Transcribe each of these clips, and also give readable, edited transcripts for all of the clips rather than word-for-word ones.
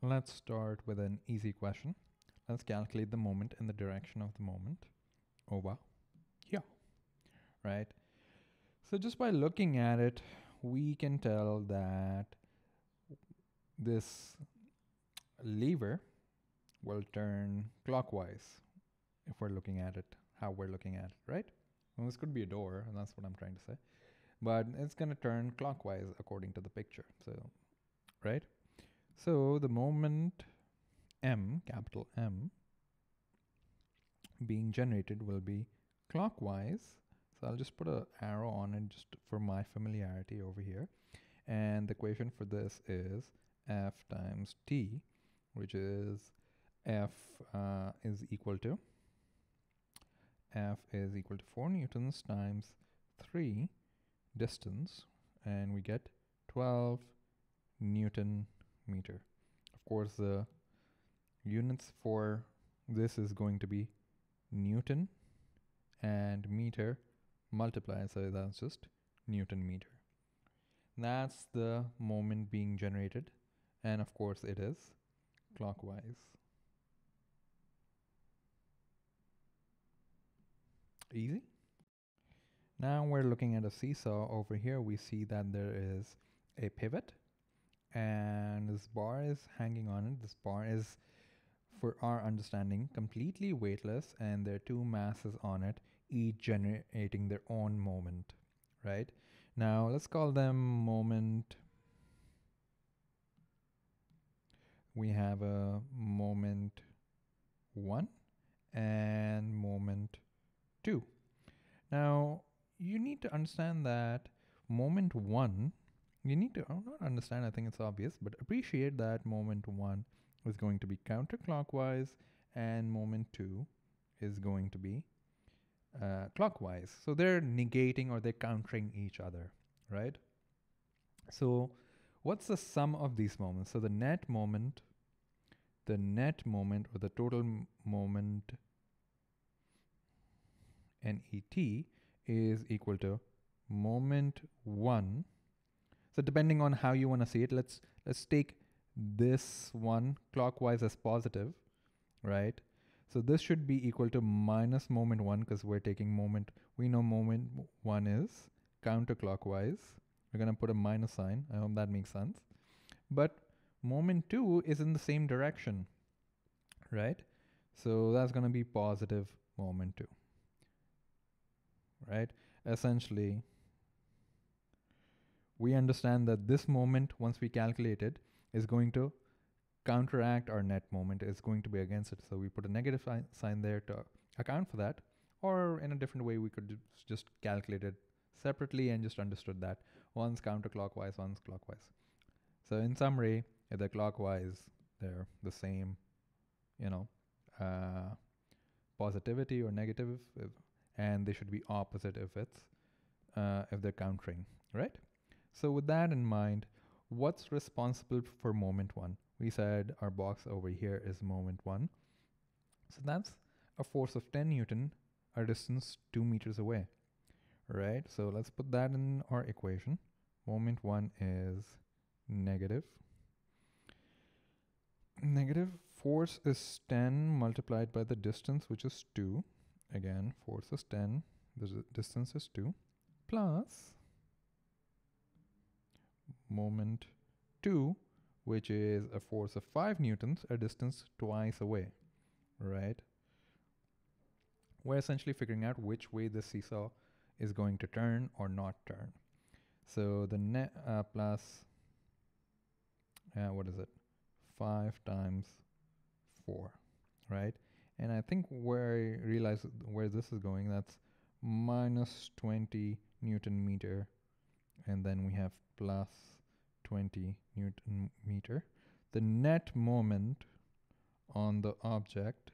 Let's start with an easy question. Let's calculate the moment in the direction of the moment over here, right? So just by looking at it, we can tell that this lever will turn clockwise if we're looking at it, how we're looking at it, right? Well, this could be a door, and that's what I'm trying to say. But it's going to turn clockwise according to the picture. So, right? So the moment M, capital M, being generated will be clockwise. So I'll just put an arrow on it just for my familiarity over here. And the equation for this is F times T, which is F is equal to 4 newtons times 3 distance, and we get 12 newton meter. Of course, the units for this is going to be newton and meter multiplied, so that's just newton meter. That's the moment being generated, and of course it is clockwise. Easy. Now we're looking at a seesaw. Over here we see that there is a pivot and this bar is hanging on it. This bar is, for our understanding, completely weightless, and there are two masses on it, each generating their own moment, right? Now let's call them moment. We have a moment 1 and moment 2. Now you need to understand that moment 1, you need to not understand, I think it's obvious, but appreciate that moment 1 is going to be counterclockwise and moment 2 is going to be clockwise. So they're negating or they're countering each other, right? So what's the sum of these moments? So the net moment or the total moment NET is equal to moment 1. So depending on how you want to see it, let's take this one clockwise as positive, right? So this should be equal to minus moment 1, because we're taking moment, we know moment 1 is counterclockwise. We're going to put a minus sign. I hope that makes sense. But moment 2 is in the same direction, right? So that's going to be positive moment 2. Right? Essentially, we understand that this moment, once we calculate it, is going to counteract our net moment. It's going to be against it. So we put a negative sign there to account for that. Or in a different way, we could just calculate it separately and just understood that one's counterclockwise, one's clockwise. So in summary, if they're clockwise, they're the same, you know, positivity or negative. And they should be opposite if it's if they're countering, right? So with that in mind, what's responsible for moment 1? We said our box over here is moment 1. So that's a force of 10 Newton, a distance 2 meters away, right? So let's put that in our equation. Moment 1 is negative. Force is 10 multiplied by the distance, which is 2. Again, force is 10, the distance is 2, plus moment 2, which is a force of 5 newtons, a distance twice away, right? We're essentially figuring out which way the seesaw is going to turn or not turn. So the net what is it? 5 times 4, right? And I think where I realize where this is going, that's minus 20 Newton meter. And then we have plus 20 Newton meter. The net moment on the object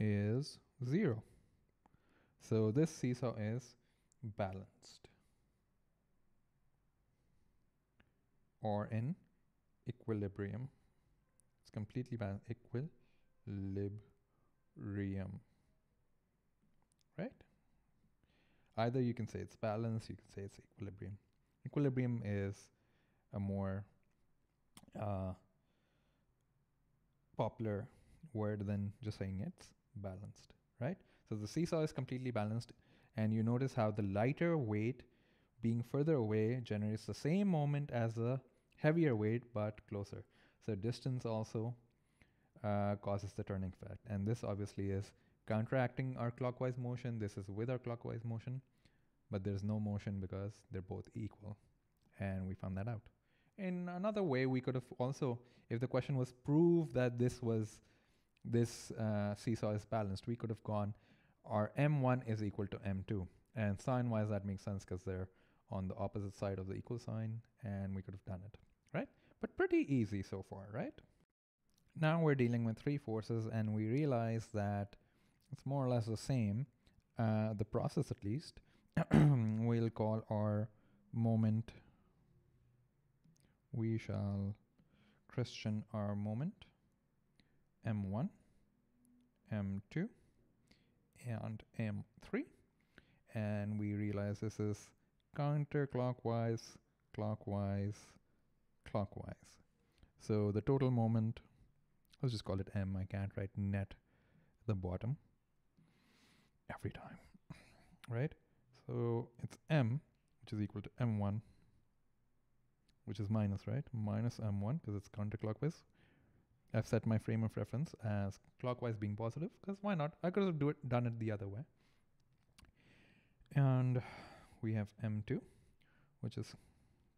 is 0. So this seesaw is balanced, or in equilibrium. It's completely balanced, equilibrium, right? Either you can say it's balanced, you can say it's equilibrium. Equilibrium is a more popular word than just saying it's balanced, right? So the seesaw is completely balanced, and you notice how the lighter weight being further away generates the same moment as the heavier weight but closer. So distance also causes the turning effect, and this obviously is counteracting our clockwise motion. This is with our clockwise motion, but there's no motion because they're both equal, and we found that out. In another way, we could have also, if the question was prove that this seesaw is balanced, we could have gone our M1 is equal to M2, and sign-wise that makes sense because they're on the opposite side of the equal sign, and we could have done it, right? But pretty easy so far, right? Now we're dealing with three forces, and we realize that it's more or less the same, the process at least. We'll call our moment, we shall christen our moment M1, M2, and M3. And we realize this is counterclockwise, clockwise, clockwise. So the total moment, let's just call it M. I can't write net at the bottom every time, right? So it's M, which is equal to M1, which is minus, right? Minus M1, because it's counterclockwise. I've set my frame of reference as clockwise being positive, because why not? I could have done it the other way. And we have M2, which is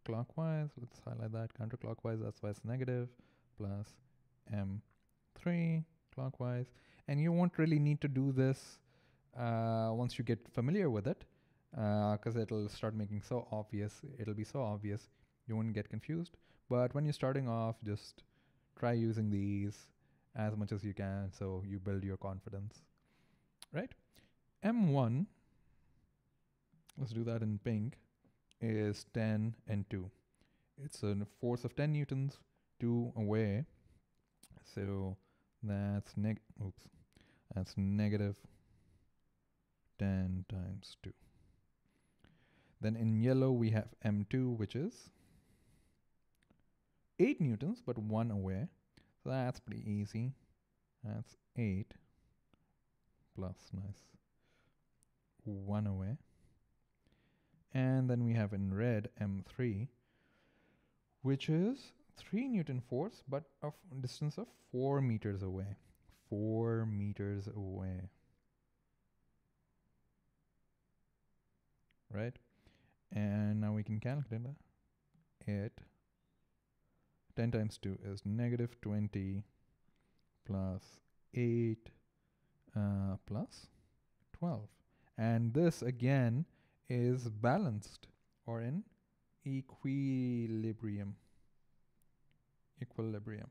clockwise. Let's highlight that, counterclockwise, that's why it's negative, plus M3, clockwise. And you won't really need to do this once you get familiar with it, because it'll start making so obvious. It'll be so obvious, you won't get confused. But when you're starting off, just try using these as much as you can so you build your confidence, right? M1, let's do that in pink, is 10 and 2. It's a force of 10 newtons, 2 away. So that's negative 10 times 2. Then in yellow, we have M2, which is 8 newtons, but 1 away. So that's pretty easy. That's 8 plus, nice, 1 away. And then we have in red M3, which is 3 newton force, but a distance of 4 meters away. 4 meters away. Right? And now we can calculate that. 10 times 2 is negative 20 plus 8 plus 12. And this again is balanced or in equilibrium. Equilibrium.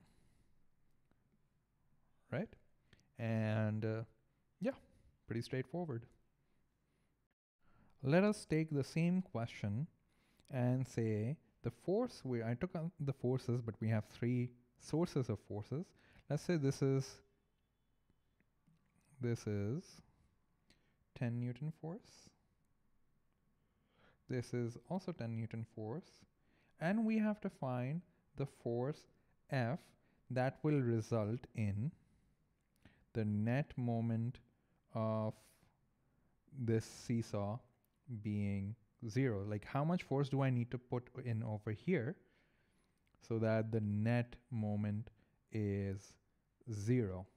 Right? And yeah, pretty straightforward. Let us take the same question and say, the force, I took out the forces, but we have three sources of forces. Let's say this is 10 Newton force. This is also 10 Newton force. And we have to find the force F that will result in the net moment of this seesaw being 0. Like, how much force do I need to put in over here so that the net moment is 0?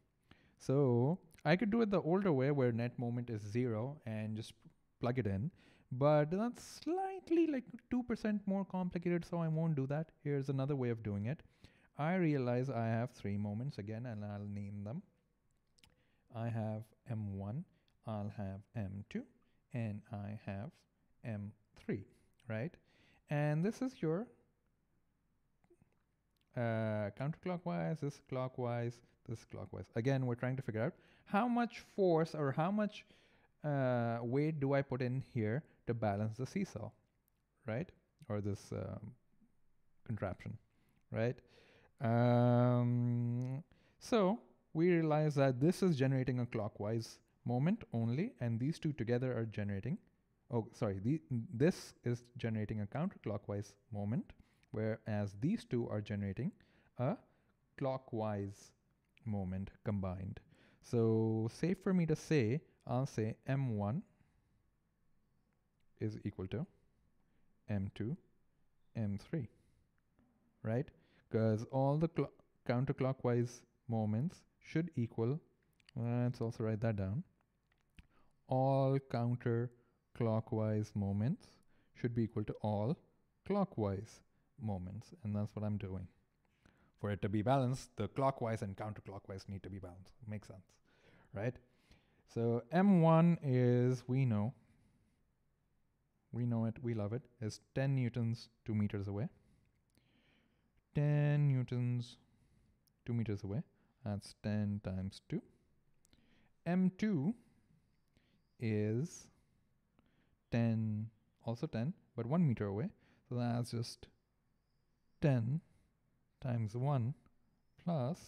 So I could do it the older way where net moment is 0 and just plug it in, but that's slightly like 2% more complicated, so I won't do that. Here's another way of doing it. I realize I have three moments again, and I'll name them. I have M1, I'll have M2, and I have M3, right? And this is your counterclockwise, this clockwise, this clockwise. Again, we're trying to figure out how much force or how much weight do I put in here to balance the seesaw, right? Or this contraption, right? So we realize that this is generating a clockwise moment only, and these two together are generating, this is generating a counterclockwise moment, whereas these two are generating a clockwise moment combined. So safe for me to say, I'll say M1 is equal to M2, M3, right? Because all the counterclockwise moments should equal, let's also write that down, all counterclockwise moments should be equal to all clockwise moments, and that's what I'm doing. For it to be balanced, the clockwise and counterclockwise need to be balanced. Makes sense, right? So M1 is, we know it, we love it, is 10 newtons 2 meters away. 10 newtons 2 meters away. That's 10 times 2. M2 is 10, also 10, but 1 meter away. So that's just 10 times 1 plus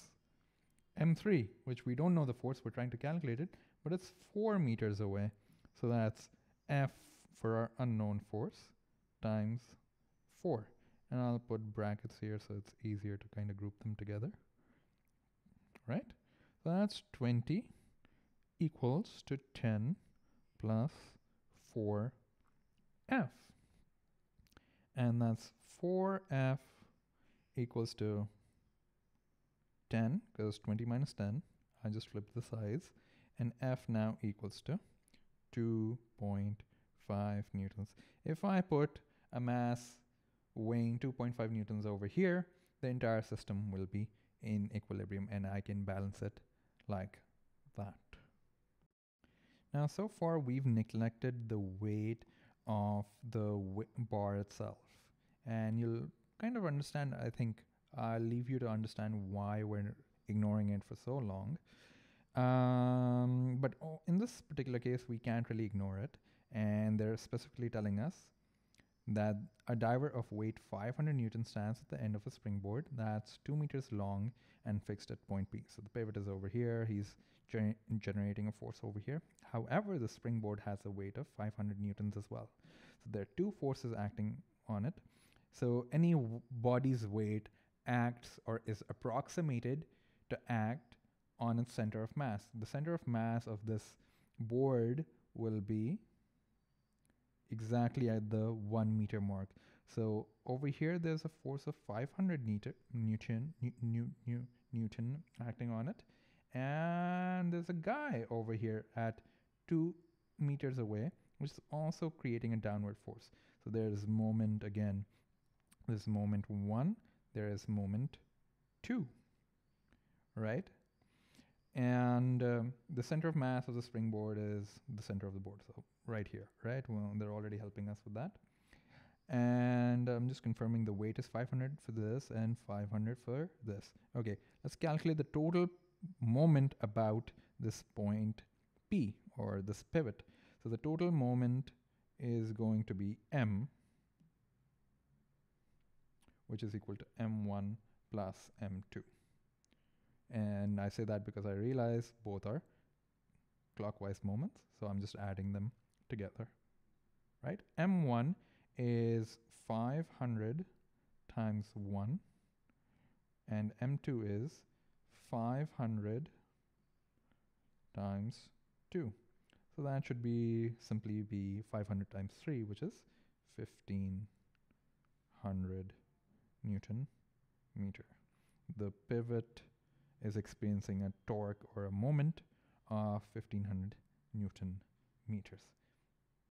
M3, which we don't know the force, we're trying to calculate it, but it's 4 meters away. So that's F for our unknown force times 4. And I'll put brackets here so it's easier to kind of group them together, right? So that's 20 equals to 10 plus 4F. And that's 4F equals to 10, because 20 minus 10, I just flipped the sides, and F now equals to 2.5 newtons. If I put a mass weighing 2.5 newtons over here, the entire system will be in equilibrium and I can balance it like that. Now, so far we've neglected the weight of the bar itself, and you'll kind of understand, I think I'll leave you to understand why we're ignoring it for so long. But in this particular case, we can't really ignore it. And they're specifically telling us that a diver of weight 500 newtons stands at the end of a springboard that's 2 meters long and fixed at point P. So the pivot is over here. He's generating a force over here. However, the springboard has a weight of 500 newtons as well. So there are two forces acting on it. So any body's weight acts or is approximated to act on its center of mass. The center of mass of this board will be exactly at the 1 meter mark. So over here, there's a force of 500 newton acting on it. And there's a guy over here at 2 meters away, which is also creating a downward force. So there's moment again. There's moment one, there is moment two, right? And the center of mass of the springboard is the center of the board. So right here, right? Well, they're already helping us with that. And I'm just confirming the weight is 500 for this and 500 for this. Okay, let's calculate the total moment about this point P or this pivot. So the total moment is going to be M, which is equal to M1 plus M2. And I say that because I realize both are clockwise moments, so I'm just adding them together, right? M1 is 500 times 1, and M2 is 500 times 2. So that should be simply be 500 times 3, which is 1500 newton meter. The pivot is experiencing a torque or a moment of 1500 newton meters.